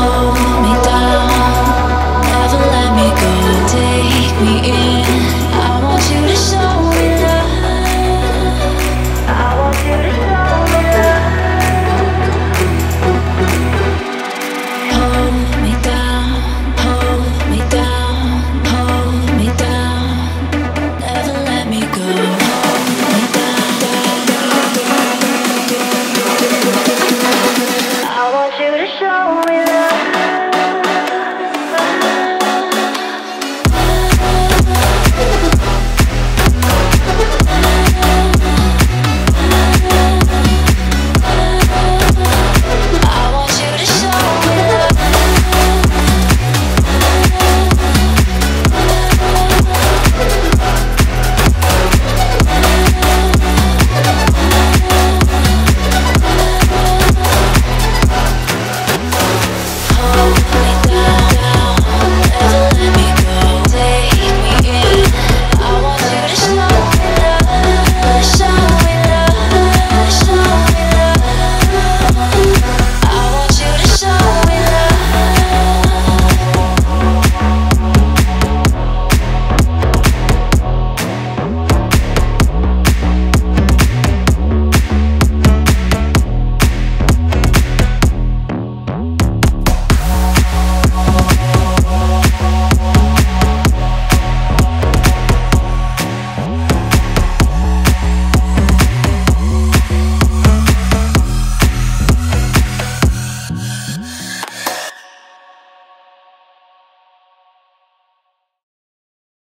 hold me down, never let me go, take me in.